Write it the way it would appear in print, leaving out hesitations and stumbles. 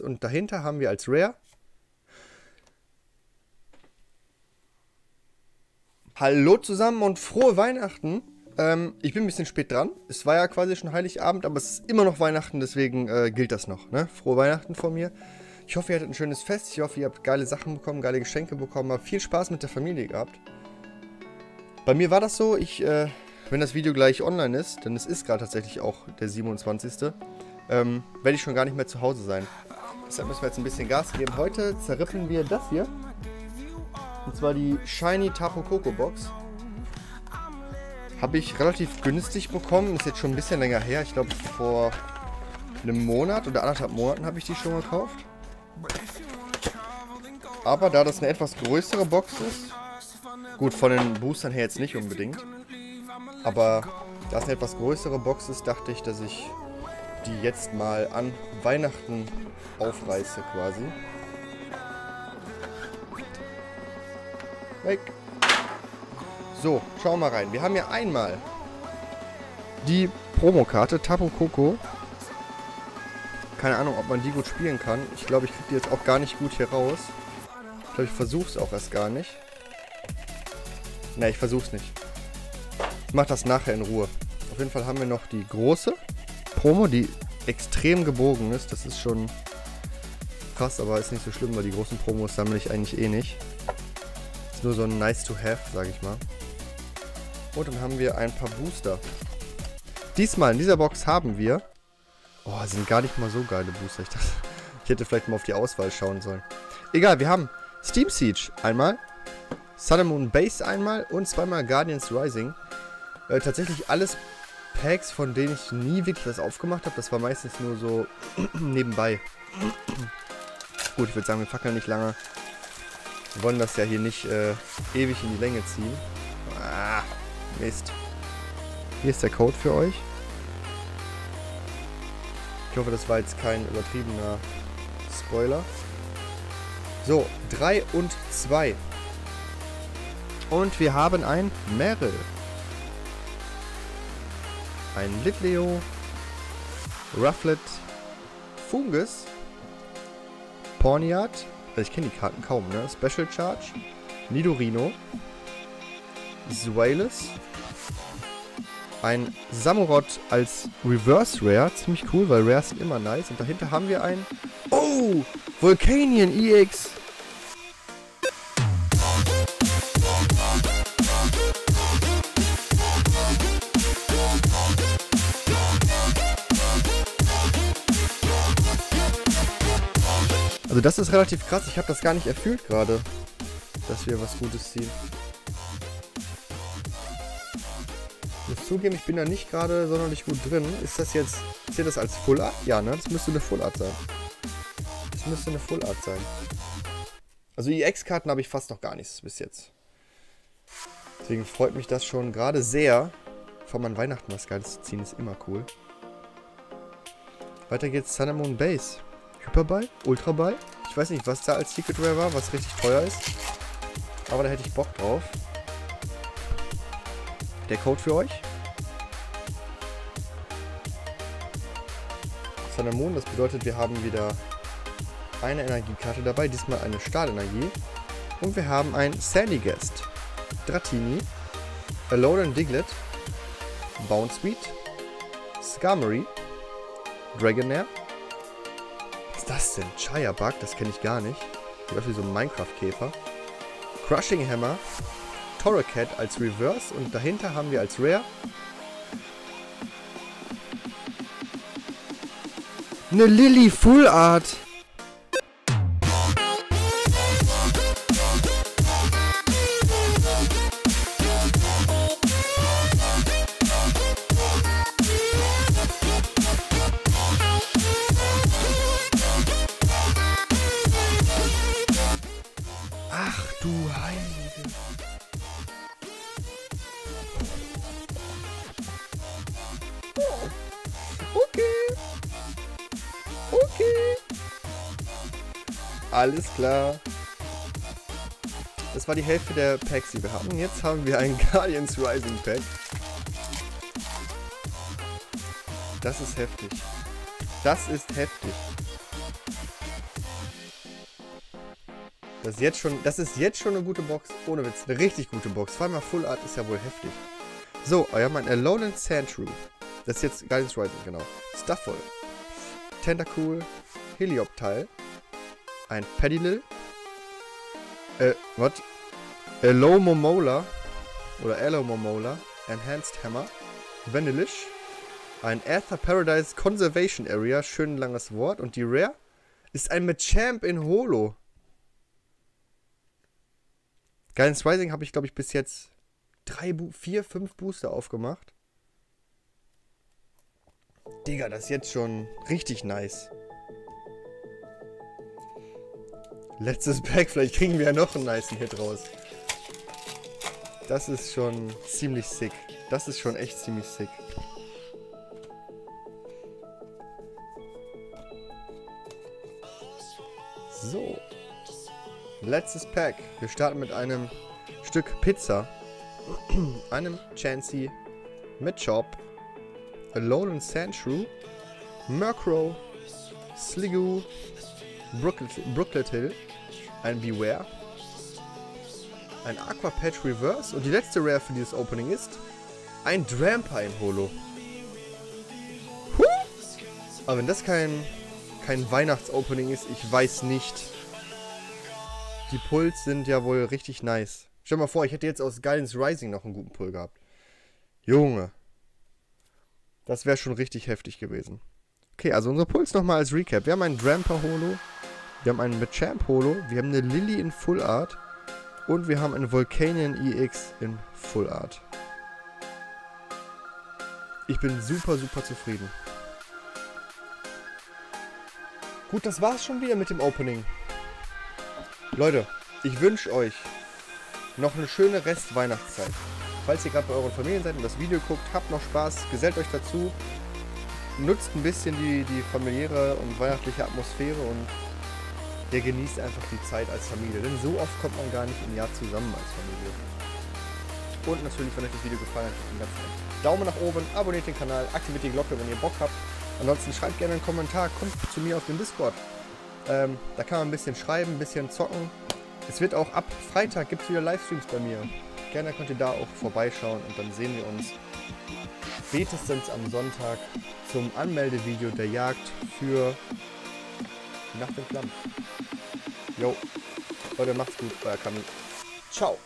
Und dahinter haben wir als Rare Hallo zusammen und frohe Weihnachten. Ich bin ein bisschen spät dran. Es war ja quasi schon Heiligabend, aber es ist immer noch Weihnachten, deswegen gilt das noch. Ne? Frohe Weihnachten von mir. Ich hoffe, ihr hattet ein schönes Fest. Ich hoffe, ihr habt geile Sachen bekommen, geile Geschenke bekommen. Habt viel Spaß mit der Familie gehabt. Bei mir war das so, wenn das Video gleich online ist, denn es ist gerade tatsächlich auch der 27. Werde ich schon gar nicht mehr zu Hause sein. Deshalb müssen wir jetzt ein bisschen Gas geben. Heute zerrippen wir das hier. Und zwar die Shiny Tapu Koko Box. Habe ich relativ günstig bekommen. Ist jetzt schon ein bisschen länger her. Ich glaube, vor einem Monat oder anderthalb Monaten habe ich die schon gekauft. Aber da das eine etwas größere Box ist, gut, von den Boostern her jetzt nicht unbedingt. Aber da es eine etwas größere Box ist, dachte ich, dass ich die jetzt mal an Weihnachten aufreiße quasi. Weg. So, schauen wir mal rein. Wir haben ja einmal die Promokarte Tapu Koko. Keine Ahnung, ob man die gut spielen kann. Ich glaube, ich kriege die jetzt auch gar nicht gut hier raus. Ich glaube, ich versuche es auch erst gar nicht. Ne, ich versuche es nicht. Ich mache das nachher in Ruhe. Auf jeden Fall haben wir noch die große Promo, die extrem gebogen ist. Das ist schon krass, aber ist nicht so schlimm, weil die großen Promos sammle ich eigentlich eh nicht. Ist nur so ein nice to have, sage ich mal. Und dann haben wir ein paar Booster. Diesmal in dieser Box haben wir... Oh, sind gar nicht mal so geile Booster. Ich hätte vielleicht mal auf die Auswahl schauen sollen. Egal, wir haben Steam Siege einmal, Sun and Moon Base einmal und zweimal Guardians Rising. Tatsächlich alles Packs, von denen ich nie wirklich was aufgemacht habe. Das war meistens nur so nebenbei. Gut, ich würde sagen, wir fackeln nicht lange. Wir wollen das ja hier nicht ewig in die Länge ziehen. Ah, Mist. Hier ist der Code für euch. Ich hoffe, das war jetzt kein übertriebener Spoiler. So, 3 und 2. Und wir haben ein Meryl. Ein Litleo. Rufflet. Fungus. Porniat. Also ich kenne die Karten kaum, ne? Special Charge. Nidorino. Zweilous. Ein Samurott als Reverse Rare. Ziemlich cool, weil Rares sind immer nice. Und dahinter haben wir ein... Oh! Volcanion EX! Also das ist relativ krass. Ich habe das gar nicht erfüllt gerade, dass wir was Gutes ziehen. Ich muss zugeben, ich bin da nicht gerade sonderlich gut drin. Ist das jetzt... Zählt das als Full Art? Ja, ne? Das müsste eine Full Art sein. Das müsste eine Full Art sein. Also EX-Karten habe ich fast noch gar nichts bis jetzt. Deswegen freut mich das schon gerade sehr. Vor allem an Weihnachten was Geiles zu ziehen, ist immer cool. Weiter geht's, Sun and Moon Base. Hyperball? Ultraball? Ich weiß nicht, was da als Secret Rare war, was richtig teuer ist. Aber da hätte ich Bock drauf. Der Code für euch. Sun and Moon, das bedeutet, wir haben wieder eine Energiekarte dabei, diesmal eine Stahlenergie. Und wir haben ein Sandy Guest, Dratini, Alolan Diglett, Bounceweed, Skarmory, Dragonair. Was ist das denn? Chaya-Bug, das kenne ich gar nicht. Ich weiß, wie so ein Minecraft-Käfer. Crushing Hammer, Torracat als Reverse und dahinter haben wir als Rare eine Lily Full Art. Ach du Heilige. Okay. Alles klar. Das war die Hälfte der Packs, die wir hatten. Jetzt haben wir ein Guardians Rising Pack. Das ist heftig. Das ist heftig. Das ist jetzt schon eine gute Box. Ohne Witz, eine richtig gute Box. Vor allem Full Art ist ja wohl heftig. So, wir haben einen Alolan Sandshrew. Das ist jetzt Guardians Rising, genau. Stuffle, Tentacool, Helioptile, ein Padilil, was? Alomomola, oder Alomomola, Enhanced Hammer, Vanillish, ein Aether Paradise Conservation Area, schön langes Wort, und die Rare ist ein Machamp in Holo. Guardians Rising habe ich, glaube ich, bis jetzt 4, 5 Booster aufgemacht. Digga, das ist jetzt schon richtig nice. Letztes Pack, vielleicht kriegen wir ja noch einen nicen Hit raus. Das ist schon ziemlich sick. Das ist schon echt ziemlich sick. So. Letztes Pack. Wir starten mit einem Stück Pizza. Einem Chansey mit Chop. Alolan Sandshrew, Murkrow, Sligoo, Brooklet Hill, ein Beware, ein Aqua Patch Reverse und die letzte Rare für dieses Opening ist ein Drampa in Holo. Huh! Aber wenn das kein Weihnachtsopening ist, ich weiß nicht. Die Pulls sind ja wohl richtig nice. Stell dir mal vor, ich hätte jetzt aus Guardians Rising noch einen guten Pull gehabt. Junge. Das wäre schon richtig heftig gewesen. Okay, also unser Puls nochmal als Recap. Wir haben einen Drampa Holo, wir haben einen Machamp Holo, wir haben eine Lily in Full Art und wir haben einen Volcanion EX in Full Art. Ich bin super, super zufrieden. Gut, das war's schon wieder mit dem Opening. Leute, ich wünsche euch noch eine schöne Restweihnachtszeit. Falls ihr gerade bei euren Familien seid und das Video guckt, habt noch Spaß, gesellt euch dazu, nutzt ein bisschen die familiäre und weihnachtliche Atmosphäre und ihr genießt einfach die Zeit als Familie, denn so oft kommt man gar nicht im Jahr zusammen als Familie. Und natürlich, wenn euch das Video gefallen hat, einen ganzen Daumen nach oben, abonniert den Kanal, aktiviert die Glocke, wenn ihr Bock habt. Ansonsten schreibt gerne einen Kommentar, kommt zu mir auf den Discord. Da kann man ein bisschen schreiben, ein bisschen zocken. Es wird auch ab Freitag gibt's wieder Livestreams bei mir. Gerne könnt ihr da auch vorbeischauen und dann sehen wir uns spätestens am Sonntag zum Anmeldevideo der Jagd für Nacht in Flammen. Jo, Leute, macht's gut, euer Kamil. Ciao.